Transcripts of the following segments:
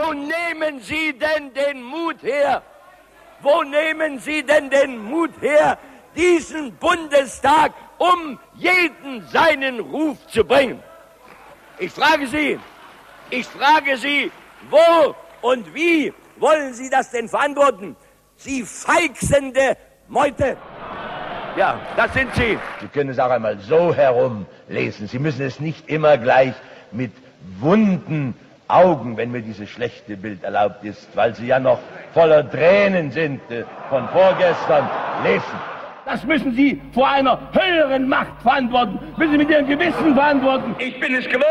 Wo nehmen Sie denn den Mut her? Wo nehmen Sie denn den Mut her, diesen Bundestag um jeden seinen Ruf zu bringen? Ich frage Sie, wo und wie wollen Sie das denn verantworten? Sie feixende Meute! Ja, das sind Sie. Sie können es auch einmal so herumlesen. Sie müssen es nicht immer gleich mit wunden Augen, wenn mir dieses schlechte Bild erlaubt ist, weil Sie ja noch voller Tränen sind von vorgestern, lesen. Das müssen Sie vor einer höheren Macht verantworten. Müssen Sie mit Ihrem Gewissen verantworten. Ich bin es gewohnt,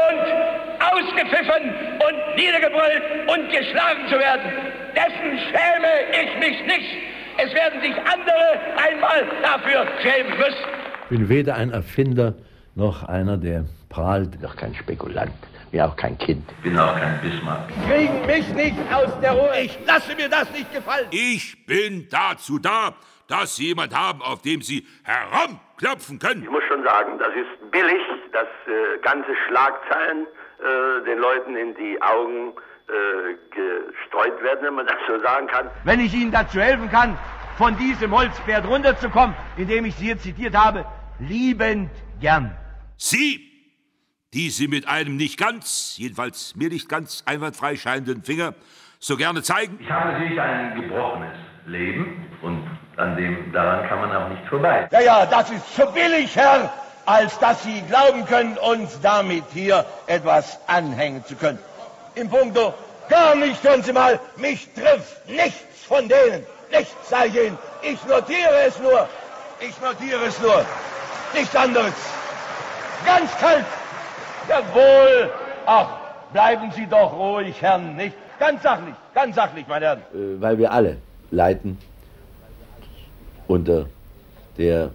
ausgepfiffen und niedergebrüllt und geschlagen zu werden. Dessen schäme ich mich nicht. Es werden sich andere einmal dafür schämen müssen. Ich bin weder ein Erfinder noch einer, der prahlt. Noch kein Spekulant. Bin auch kein Kind. Bin auch kein Bismarck. Kriegen mich nicht aus der Ruhe. Ich lasse mir das nicht gefallen. Ich bin dazu da, dass Sie jemand haben, auf dem Sie herumklopfen können. Ich muss schon sagen, das ist billig, dass ganze Schlagzeilen den Leuten in die Augen gestreut werden, wenn man das so sagen kann. Wenn ich Ihnen dazu helfen kann, von diesem Holzpferd runterzukommen, indem ich Sie hier zitiert habe, liebend gern. Sie, die Sie mit einem nicht ganz, jedenfalls mir nicht ganz einwandfrei scheinenden Finger so gerne zeigen. Ich habe natürlich ein gebrochenes Leben und daran kann man auch nicht vorbei. Ja, ja, das ist so billig, Herr, als dass Sie glauben können, uns damit hier etwas anhängen zu können. Im Punkto, gar nicht, hören Sie mal, mich trifft nichts von denen. Nichts, sage ich Ihnen. Ich notiere es nur. Nichts anderes. Ganz kalt. Jawohl. Ach, bleiben Sie doch ruhig, Herren, nicht? Ganz sachlich, meine Herren. Weil wir alle leiden unter der